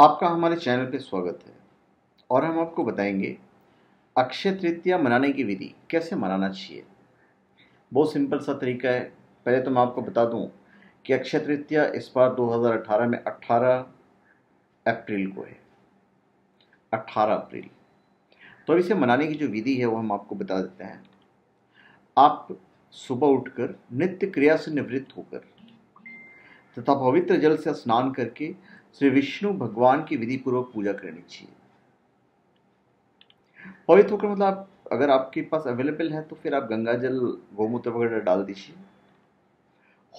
आपका हमारे चैनल पर स्वागत है और हम आपको बताएंगे अक्षय तृतीया मनाने की विधि कैसे मनाना चाहिए। बहुत सिंपल सा तरीका है। पहले तो मैं आपको बता दूं कि अक्षय तृतीया इस बार 2018 में 18 अप्रैल को है, 18 अप्रैल। तो अब इसे मनाने की जो विधि है वो हम आपको बता देते हैं। आप सुबह उठकर नित्य क्रिया से निवृत्त होकर तथा पवित्र जल से स्नान करके श्री विष्णु भगवान की विधि पूर्वक पूजा करनी चाहिए। पवित्र होकर मतलब अगर आपके पास अवेलेबल है तो फिर आप गंगा जल, गोमूत्र वगैरह डाल दीजिए।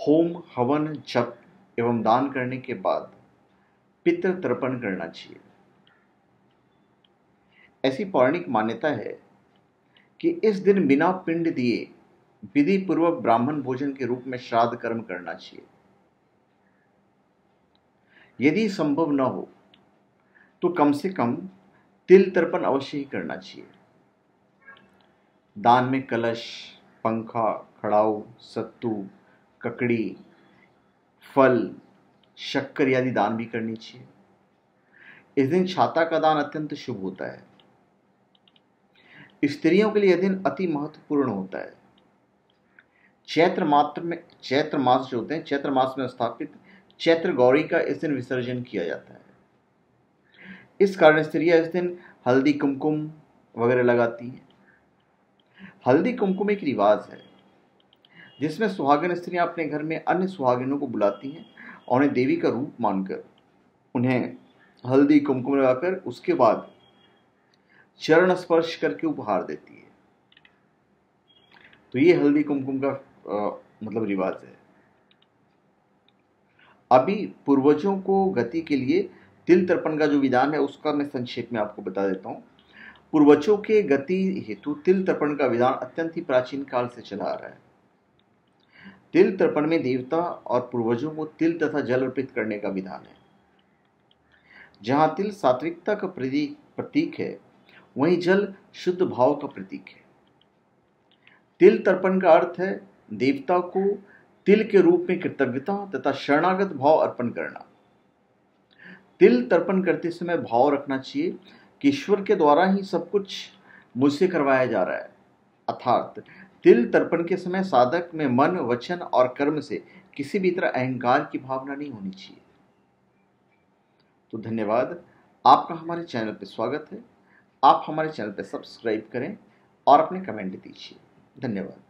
होम, हवन, जप एवं दान करने के बाद पितृ तर्पण करना चाहिए। ऐसी पौराणिक मान्यता है कि इस दिन बिना पिंड दिए विधि पूर्वक ब्राह्मण भोजन के रूप में श्राद्ध कर्म करना चाहिए। यदि संभव न हो तो कम से कम तिल तर्पण अवश्य ही करना चाहिए। दान में कलश, पंखा, खड़ाऊ, सत्तू, ककड़ी, फल, शक्कर आदि दान भी करनी चाहिए। इस दिन छाता का दान अत्यंत शुभ होता है। स्त्रियों के लिए यह दिन अति महत्वपूर्ण होता है। चैत्र मास में स्थापित चैत्र गौरी का इस दिन विसर्जन किया जाता है। इस कारण स्त्रियां इस दिन हल्दी कुमकुम वगैरह लगाती हैं। हल्दी कुमकुम एक रिवाज है जिसमें सुहागन स्त्रियां अपने घर में अन्य सुहागिनों को बुलाती हैं और उन्हें देवी का रूप मानकर उन्हें हल्दी कुमकुम लगाकर उसके बाद चरण स्पर्श करके उपहार देती है। तो ये हल्दी कुमकुम का मतलब रिवाज है। अभी पूर्वजों को गति के लिए तिल तर्पण का जो विधान है उसका मैं संक्षेप में आपको बता देता हूँ। पूर्वजों के गति हेतु तिल तर्पण का विधान अत्यंत ही प्राचीन काल से चला आ रहा है। तिल तर्पण में देवता और पूर्वजों को तिल तथा जल अर्पित करने का विधान है। जहाँ तिल सात्विकता का प्रतीक है वहीं जल शुद्ध भाव का प्रतीक है। तिल तर्पण का अर्थ है देवता को तिल के रूप में कृतज्ञता तथा शरणागत भाव अर्पण करना। तिल तर्पण करते समय भाव रखना चाहिए कि ईश्वर के द्वारा ही सब कुछ मुझसे करवाया जा रहा है। अर्थात तिल तर्पण के समय साधक में मन, वचन और कर्म से किसी भी तरह अहंकार की भावना नहीं होनी चाहिए। तो धन्यवाद, आपका हमारे चैनल पर स्वागत है। आप हमारे चैनल पर सब्सक्राइब करें और अपने कमेंट दीजिए। धन्यवाद।